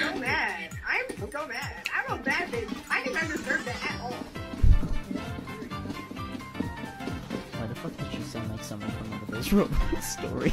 so mad. I'm so mad. I'm a bad bitch. I did not deserve that at all. Why the fuck did she sound like someone from one of those robot stories?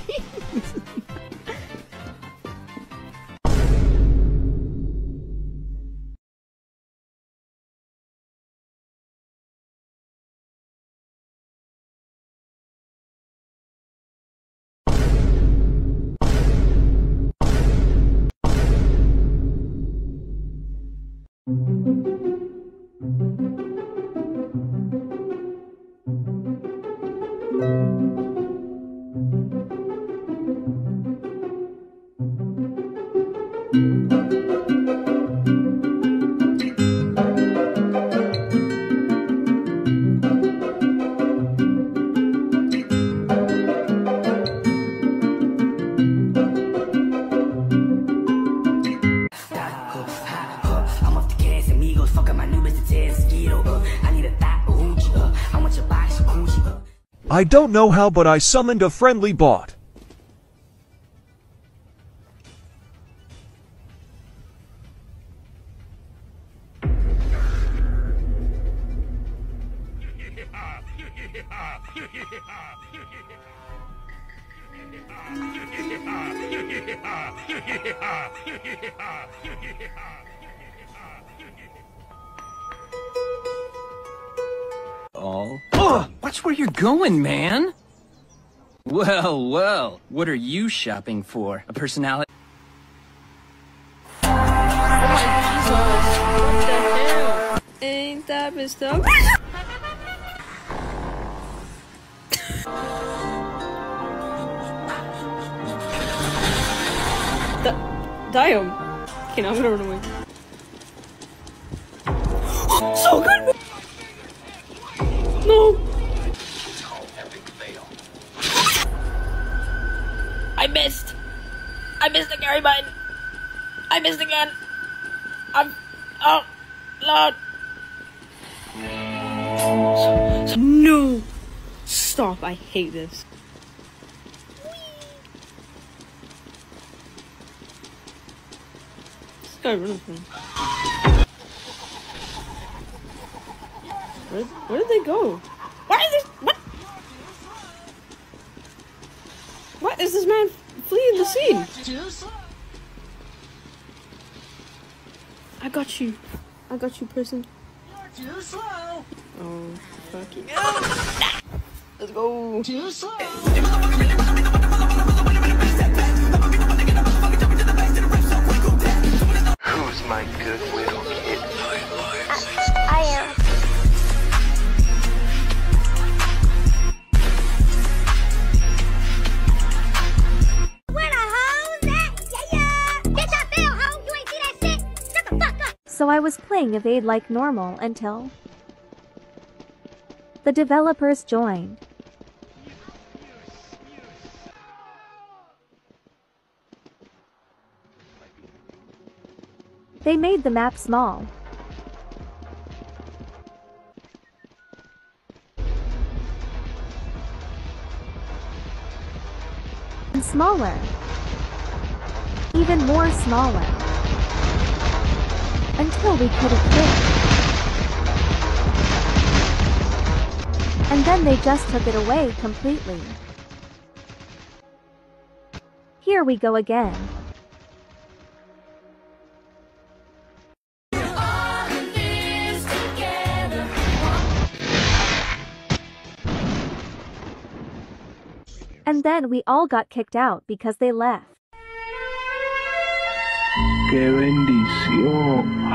I don't know how, but I summoned a friendly bot. Watch where you're going, man! Well, well, what are you shopping for? A personality? Oh my Jesus! What the hell? Ain't that messed up? Damn! Okay, now I'm gonna run away. So good! No! I missed! I missed the carry mine! I missed again! I'm... Oh! Lord! No! Stop! I hate this. This guy running from me. Where did they go? Why is this... What? What is this man fleeing the scene? I got you. I got you, person. You're too slow. Oh, fuck you. Let's go. Too slow. Who's my goodwill kid? I am. So I was playing Evade like normal until the developers joined. They made the map small. And smaller. Even more smaller. Until we could have quit. And then they just took it away completely. Here we go again. And then we all got kicked out because they left. ¡Qué bendición!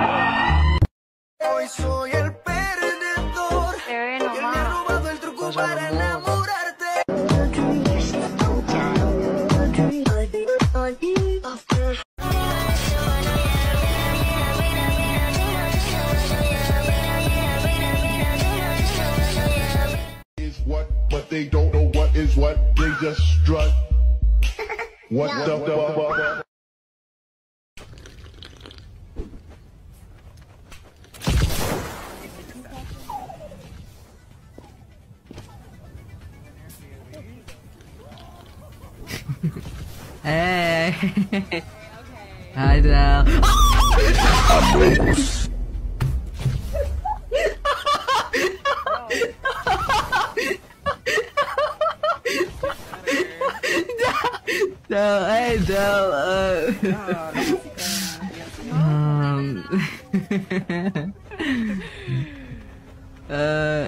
Hoy soy el perdedor. Que me ha robado el truco para enamorarte. Is what, but they don't know what is what. They just strut. What the fuck? Hey. Okay. Hi there.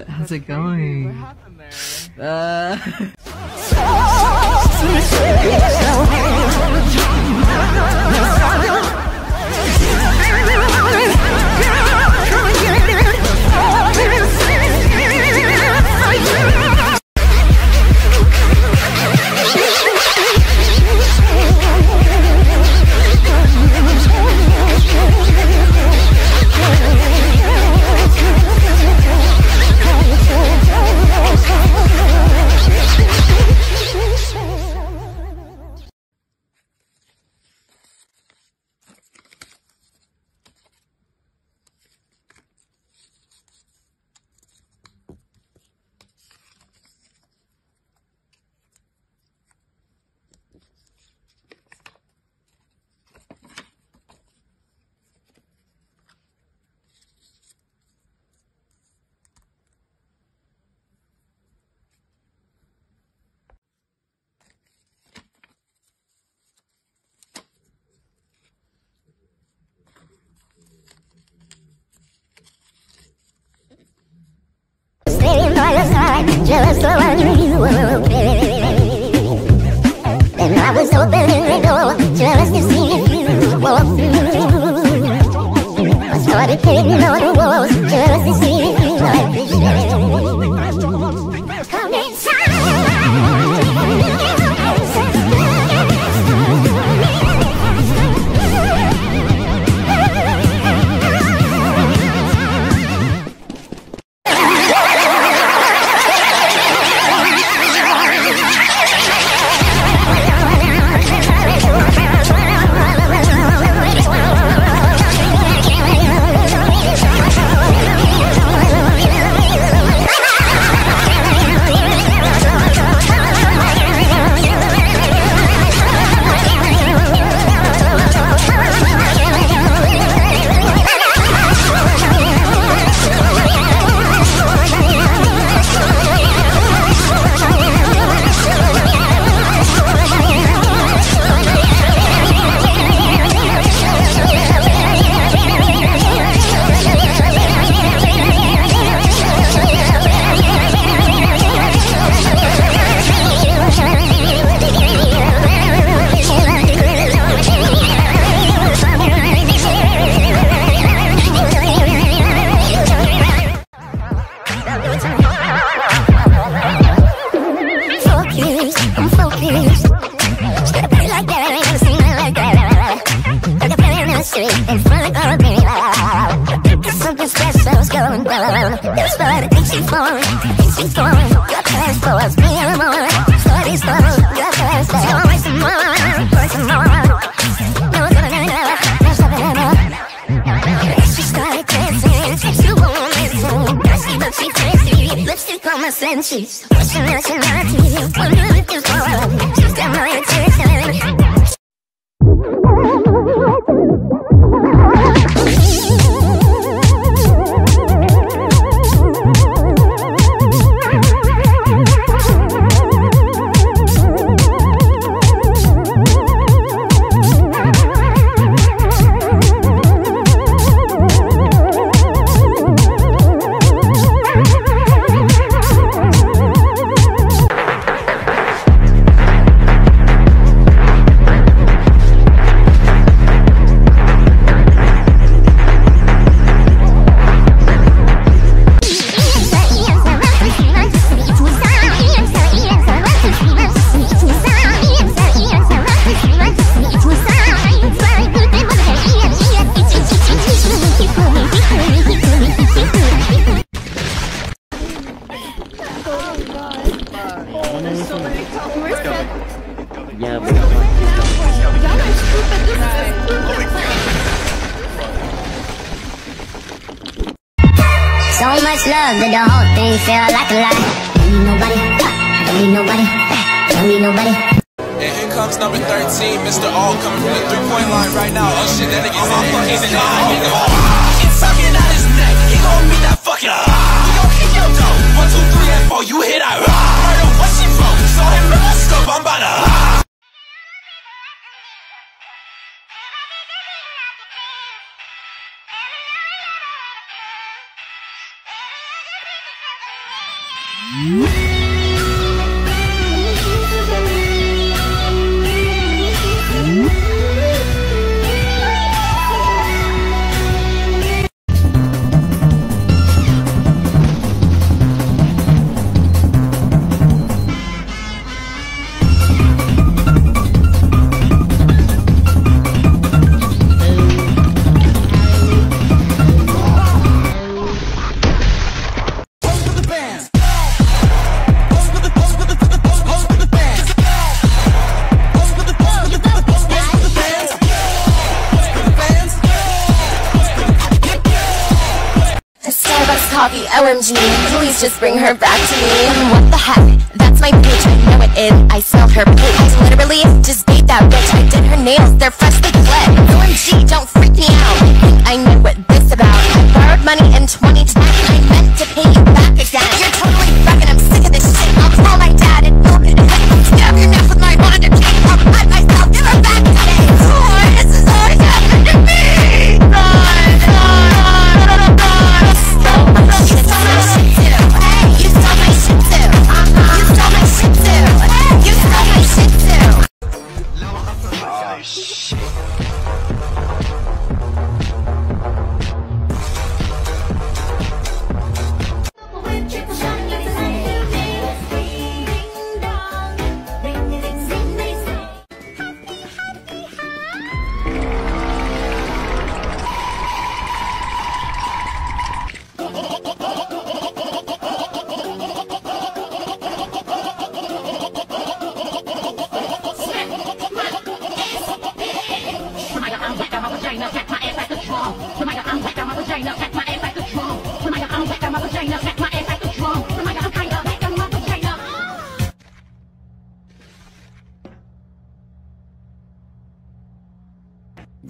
How's it going? What happened there? Jealous of you, and I was opening the door, jealous to see you walk through. I started painting on the walls, jealous to see you like this. Come Feel like a lie. Don't need nobody. Don't need nobody. Don't need nobody. comes number 13, Mr. All coming from the three-point line right now. Oh shit, that nigga's in it. He's in it. Sucking out his neck. He gon' meet that fucking. We gon' kick your door. 1, 2, 3, and 4. You hit I rock. Murder, what she wrote? Saw him in my scope. I'm about to. OMG, please just bring her back to me. What the heck? That's my bitch. I know it is. I smelled her poop. I literally just date that bitch. I did her nails. They're freshly cut. OMG, don't freak me out. I knew what this about. I borrowed money in 2010. I meant to pay you back again. You're totally fucking. I'm sick of this shit. I'll call my dad and go and stab your neck with my wand and take her by myself. Give her back today. This is all happened to me.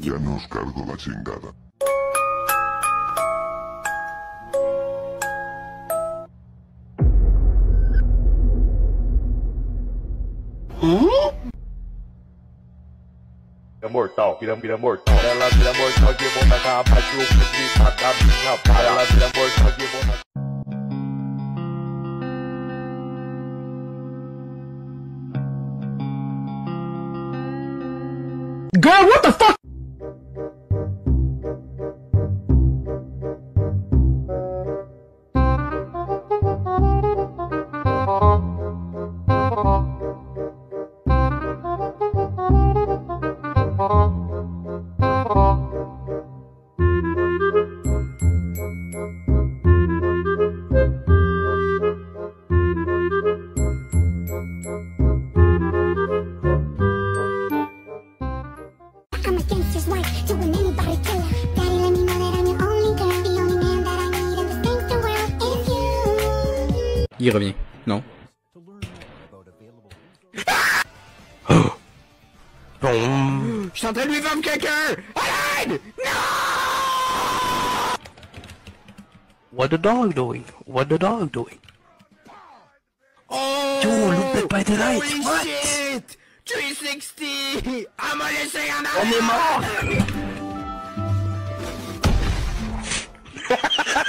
Ya no os cargo la chingada. Mortal, vira mortal. Ela vira mortal de bom na capa, que o pedi pra dar minha para. Ela vira mortal de bom na. Girl, what the fuck? Il revient. Non. Oh. Bon. Je suis en train de lui vendre quelqu'un. Alain! No! What the dog doing? What the dog doing? Oh! Yo, look by the light. Holy what? Shit! 360! I'm gonna say I'm on est mort! Ah!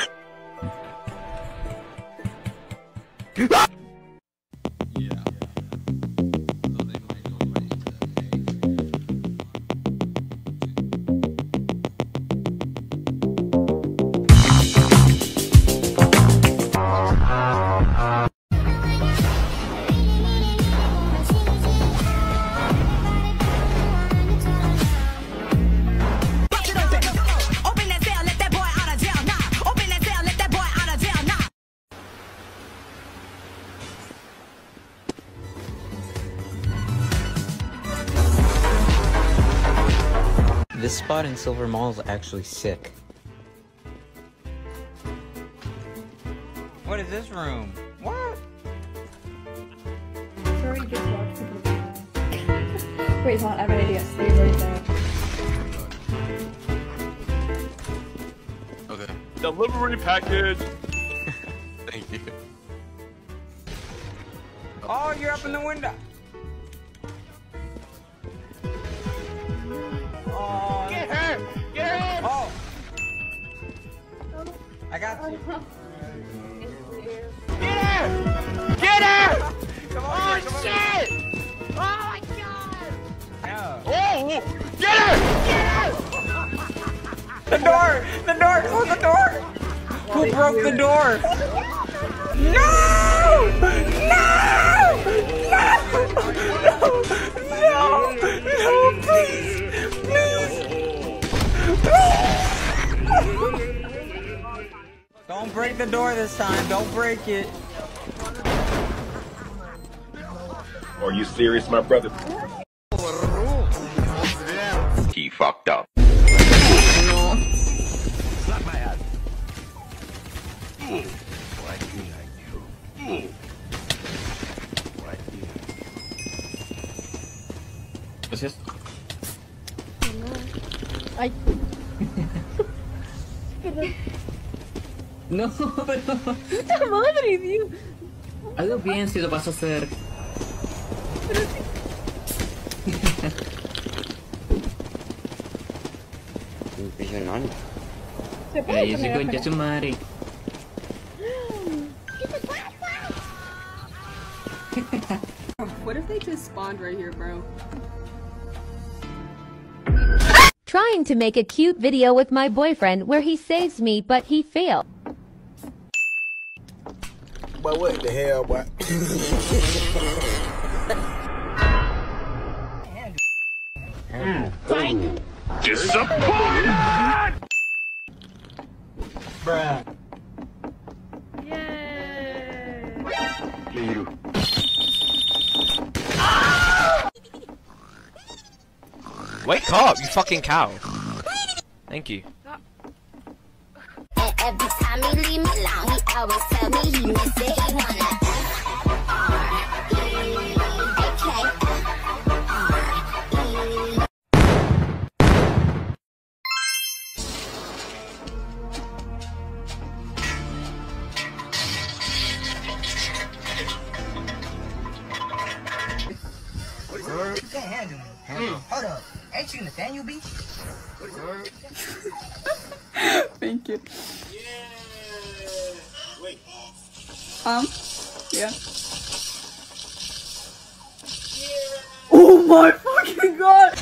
This spot in Silver Mall is actually sick. What is this room? What? Sorry, just watch people. Wait, hold on, I have an idea. Stay right there. Okay. Delivery package! Thank you. Oh, you're up in the window! Oh, get her! Get her! Oh! I got you. Get her! Get her! Come on, oh, shit! Come on. Oh, my God! No. Oh! Get her! Get her! The door! The door! Close the door! Who broke the door? No! No! No! No! No! No! Please! Don't break the door this time. Don't break it. Are you serious, my brother? He fucked up. No. Slap my ass. Why did I do? Why did I do? What's this? I... No, pero... ¡Puta madre, Dios! Hazlo bien si lo vas a hacer. Pero... Impresionante. Se puede poner a pegar. Su madre. What if they just spawned right here, bro? Trying to make a cute video with my boyfriend where he saves me, but he failed. But what the hell, boy? Disappointed! Bruh. Yay! Wake up, you fucking cow. Thank you. Every time he leave me alone, he always tell me he miss it. He wanna What is that hand doing? Hold up. Ain't you Nathaniel B? What is that? Thank you. Yeah. Oh my fucking God!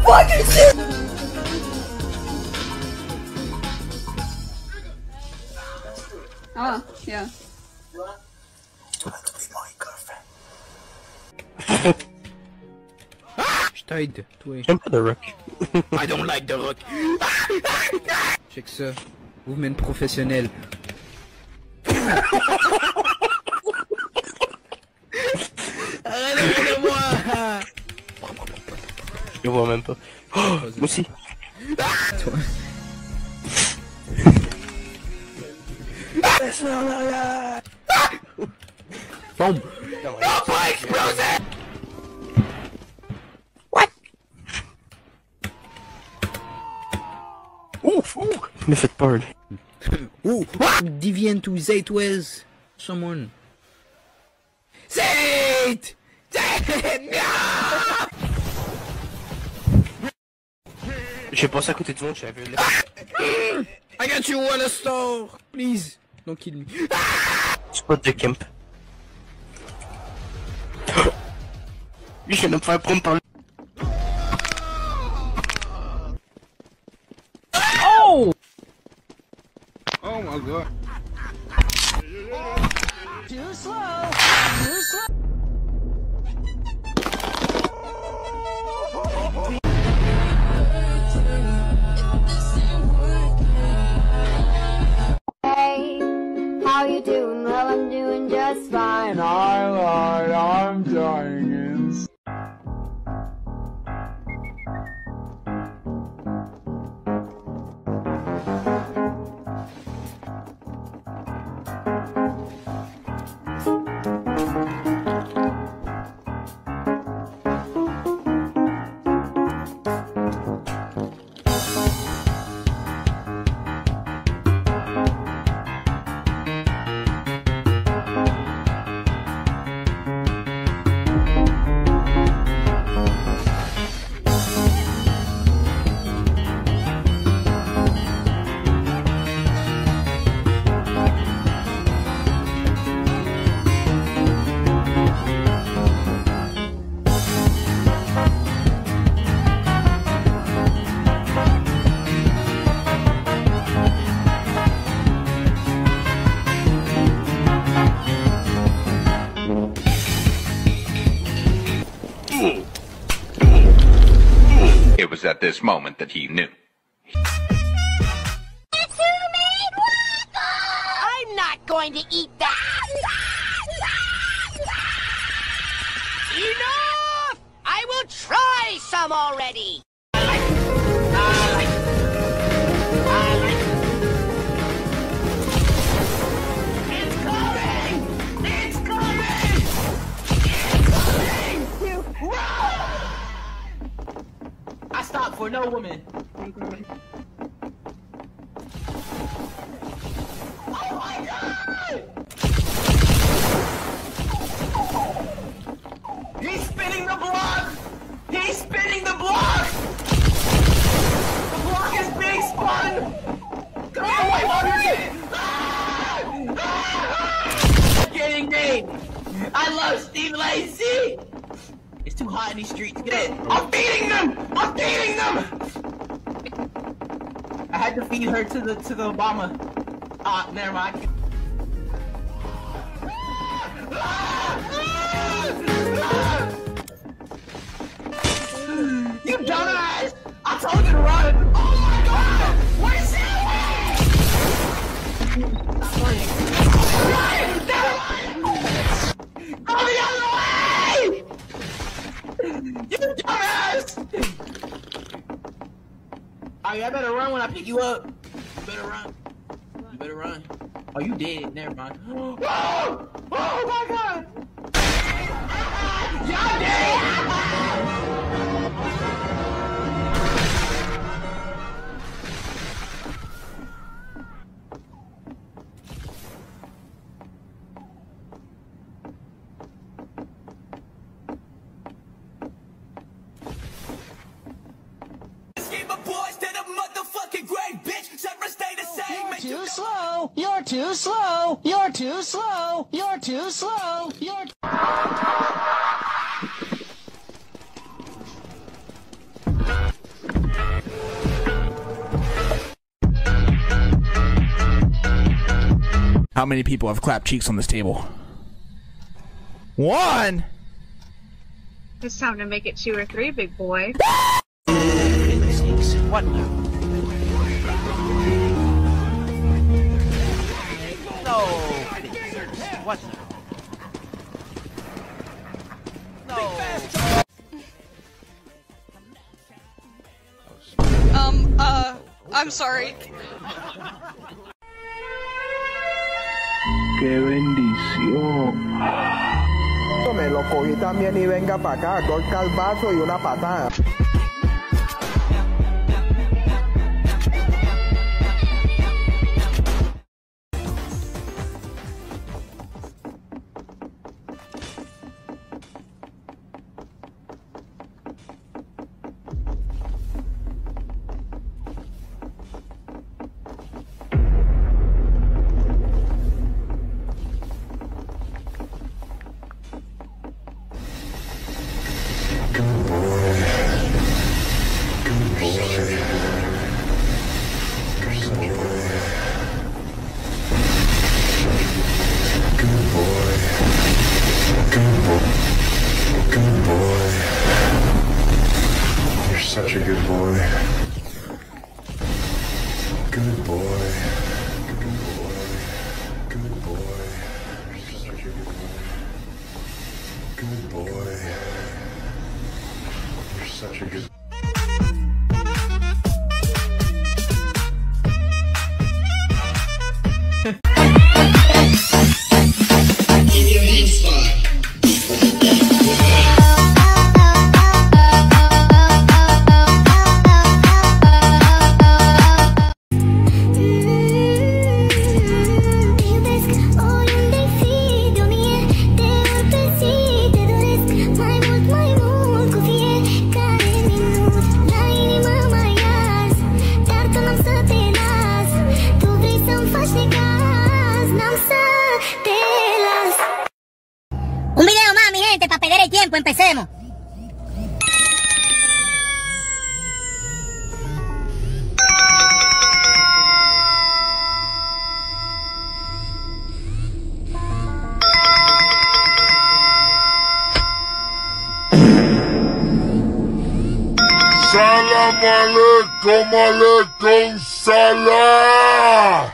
Fucking shit! Ah, yeah. J'aime pas The Rock. I don't like The Rock. Check ça. Woman professionnelle. Arrêtez-moi. Je vois même pas. Oh, moi aussi. Toi. Laisse-moi en arrière. Bombe. Non, pas exploser. Me faites peur. Ouh! Deviant to Zayt Wells. Someone. Zayt! Zayt! J'ai passé à côté de tout le monde, j'avais une... I got you on a store! Please! Don't kill me. Spot the camp. Lui, je viens de me faire prendre par le... Oh my God. Too slow. Too slow. Hey, how you doing? Well, I'm doing just fine. I'm dying. this moment that he knew. Guess who made waffles? I'm not going to eat that! Enough! I will try some already! For no woman. Oh my God! He's spinning the block! He's spinning the block! The block is being spun! Go away, Margaret! Getting named! I love Steve Lacy! It's too hot in these streets. Get it! I'm beating them! I'm beating them! I had to feed her to the Obama. Ah, never mind. You dumbass! I told you to run! Oh my God! What is that? Run! Run! Go the other way! You dumbass! Alright, I better run when I pick you up. You better run. You better run. Oh, you dead. Never mind. Whoa! Oh my God! Y'all too slow, you're too slow, you're too slow, you're too How many people have clapped cheeks on this table? One! It's time to make it 2 or 3, big boy. What now? What? No. I'm sorry. Qué bendición. Me lo cogí también y venga para acá, 2 calvazos y una patada. Such a good boy. Good boy. Good boy. Good boy. You're such a good boy. Good boy. You're such a good boy. Come on, Salah!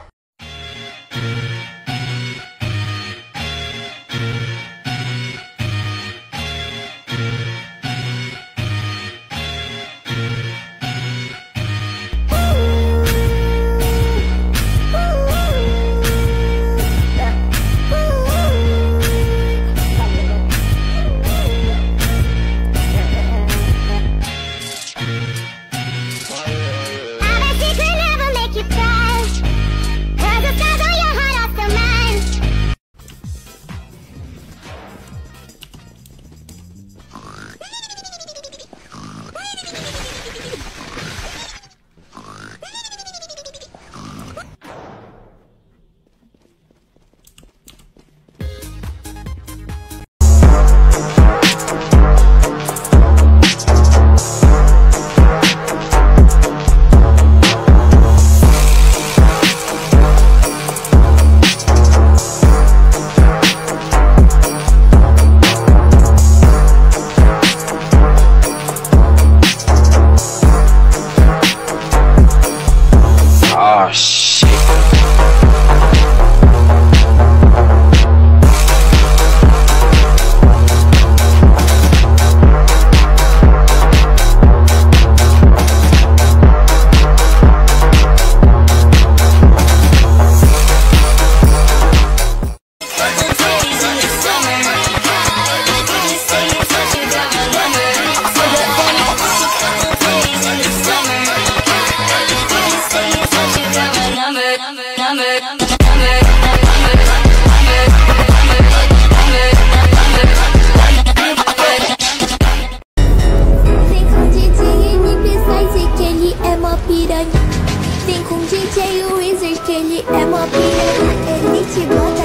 Vem com DJ Wizard que ele é mó piranha. Ele te bota,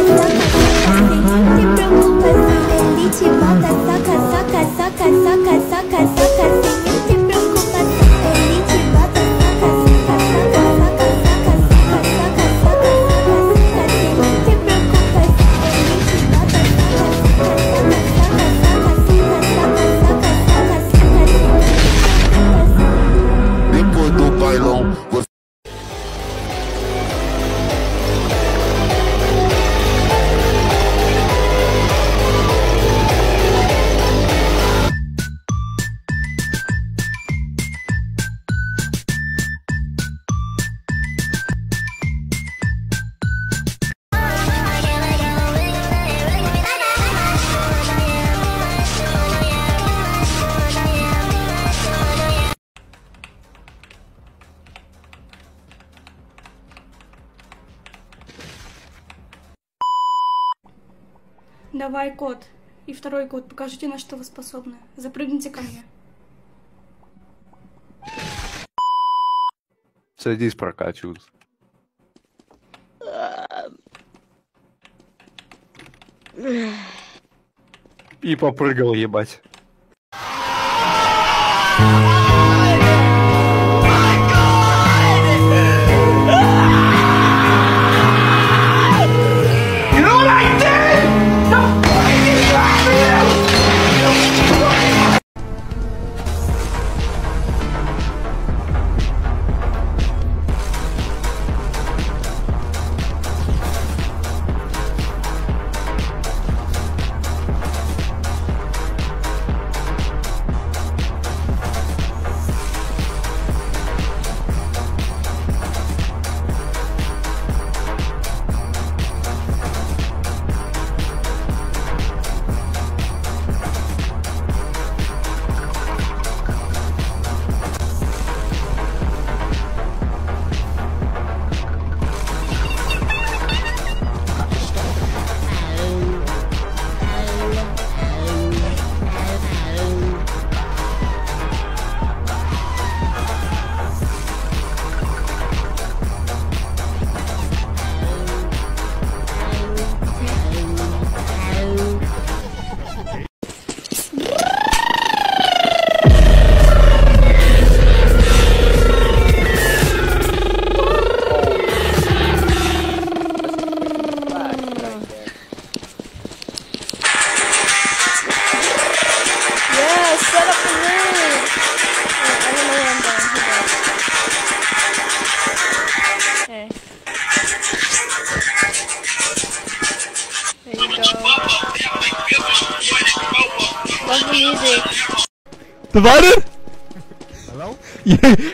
soca, sem se preocupar. Ele te bota, soca, soca, soca, soca, soca, soca, soca. Давай, кот. И второй кот. Покажите, на что вы способны. Запрыгните ко мне. Садись, прокачивайся. И попрыгал, ебать. Divided? Hello?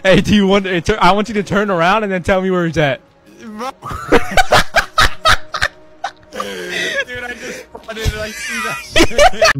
Hey, do you want to, I want you to turn around and then tell me where he's at. Bro. Dude, I just spotted and I see that shit.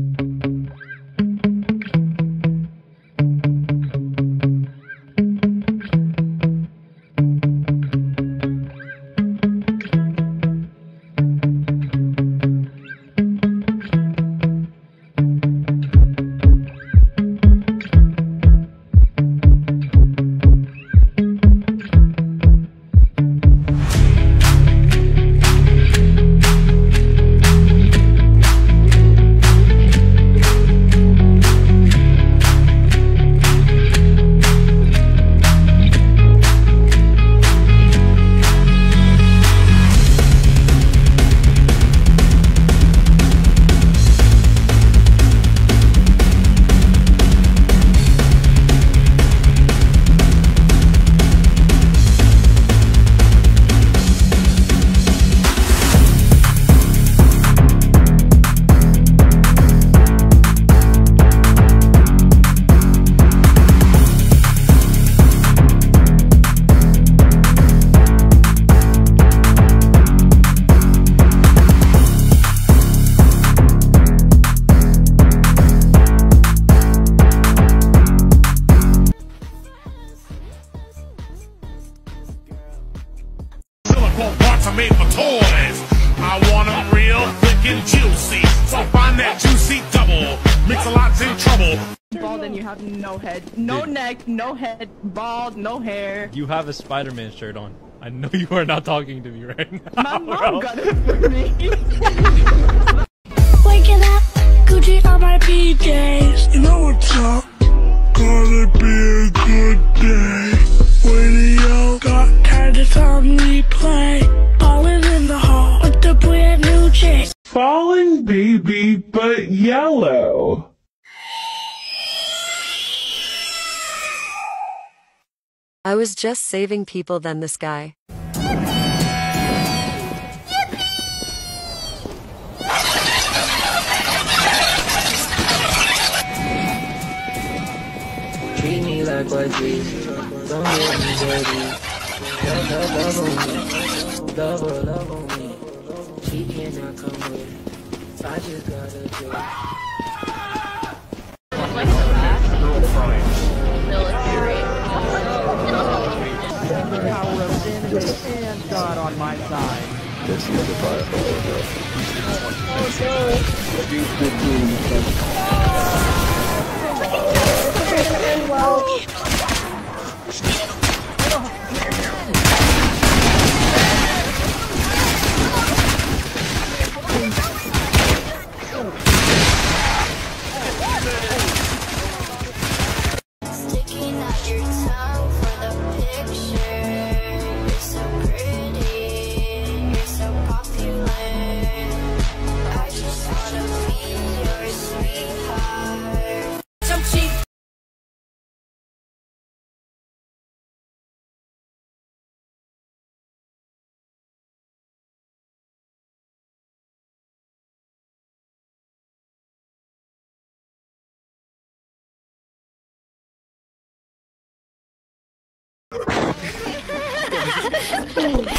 I want them real freaking juicy, so find that juicy double. Mix-a-lot's in trouble. Bald and you have no head, no neck, no head, bald, no hair. You have a Spider-Man shirt on. I know you are not talking to me right now. My mom got it for me. Waking up, Gucci on my PJs. You know what's up? Gonna be a good day. Radio got tired of time we play. Falling baby, but yellow. I was just saving people, then this guy. Yippee! Yippee! Treat me like what Jesus. Don't get me dirty. Double, double me. He cannot come with. I just gotta do military power of innocence and God on my side. This is the fire. Oh, oh.